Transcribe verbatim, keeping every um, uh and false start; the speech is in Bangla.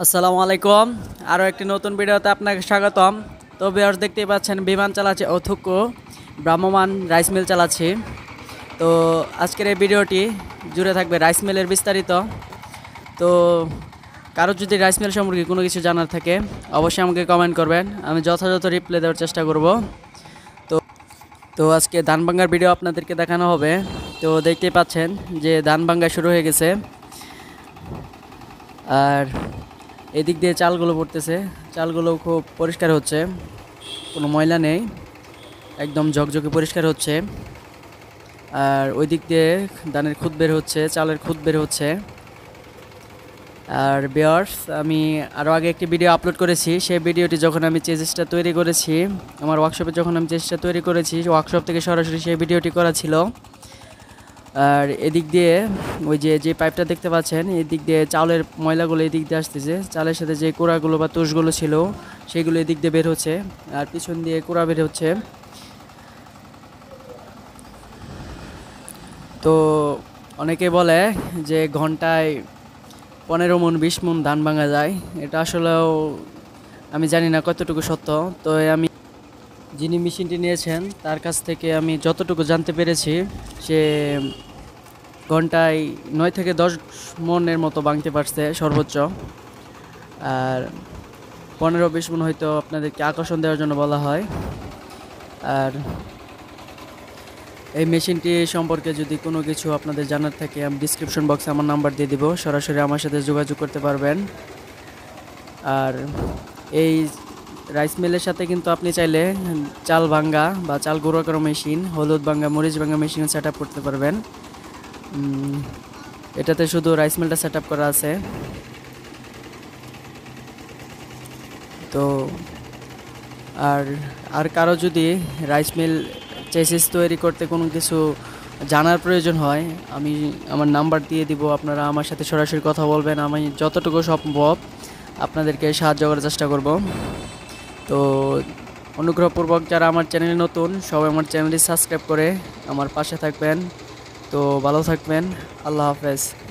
असलामुअलैकुम आरो एक नतून भिडियोते आपनाके स्वागतम। तो व्यूअर्स देखते पाच्छेन विमान चालाच्छे अथुक्को ब्राह्ममान राइस मिल चालाच्छे। तो आजकेर ए भिडियोटी जुड़े थाकबे राइस मिलेर विस्तारित। तो कारो जोदि राइस मिल सम्पर्के कोनो किछु जानार थाके अवश्यई आमाके कमेंट करबेन, आमि यथायथ रिप्लाई देওয়ার चेष्टा करब। तो तो आजके धानबांगार भिडियो आपनादेरके देखानो होबे। तो देखते पाच्छेन जे धानबांगा शुरू हये गेछे आर एदिक दिए चालगुलो पड़तेछे, चालगुलो खूब परिष्कार होच्छे, कोनो मयला नेই, एकदम झकझके परिष्कार होच्छे। आर ओई दिक दिए धानेर खुद बेर होच्छे, चालेर खुद बेर होच्छे। आर व्यूअर्स आमी आरो आगे एकटी भिडियो आपलोड करेছি, সেই ভিডিওটি যখন আমি চেসিসটা তৈরি করেছি, আমার ওয়ার্কশপে যখন আমি চেসিসটা তৈরি করেছি ওয়ার্কশপ থেকে সরাসরি সেই ভিডিওটি করা ছিল। আর এদিক দিয়ে ওই যে যে পাইপটা দেখতে পাচ্ছেন এদিক দিয়ে চাউলের ময়লাগুলো এদিক দিয়ে আসতেছে, চালের সাথে যে কোড়াগুলো বা তুষগুলো ছিল সেগুলো এদিক দিয়ে বের হচ্ছে আর পিছন দিয়ে কোড়া বের হচ্ছে। তো অনেকে বলে যে ঘন্টায় পনেরো মণ বিশ মণ ধান ভাঙা যায়, এটা আসলেও আমি জানি না কতটুকু সত্য। তো আমি যিনি মেশিনটি নিয়েছেন তার কাছ থেকে আমি যতটুকু জানতে পেরেছি সে ঘন্টায় নয় থেকে দশ মনের মতো ভাঙতে পারছে সর্বোচ্চ। আর পনেরো বিশ মন হয়তো আপনাদেরকে আকর্ষণ দেওয়ার জন্য বলা হয়। আর এই মেশিনটি সম্পর্কে যদি কোনো কিছু আপনাদের জানার থাকে আমি ডিসক্রিপশন বক্সে আমার নাম্বার দিয়ে দিব, সরাসরি আমার সাথে যোগাযোগ করতে পারবেন। আর এই রাইস মিলের সাথে কিন্তু আপনি চাইলে চাল ভাঙ্গা বা চাল গুঁড়ো করা মেশিন, হলুদ ভাঙ্গা, মরিচ ভাঙ্গা মেশিন সেট আপ করতে পারবেন। এটাতে শুধু রাইস মিলটা সেট আপ করা আছে। তো আর আর কারো যদি রাইস মিল চেসিস তৈরি করতে কোনো কিছু জানার প্রয়োজন হয় আমি আমার নাম্বার দিয়ে দিব, আপনারা আমার সাথে সরাসরি কথা বলবেন, আমি যতটুকু সম্ভব আপনাদেরকে সাহায্য করার চেষ্টা করব। তো অনুগ্রহপূর্বক যারা আমার চ্যানেলে নতুন সবাই আমার চ্যানেলটি সাবস্ক্রাইব করে আমার পাশে থাকবেন। তো ভালো থাকবেন, আল্লাহ হাফেজ।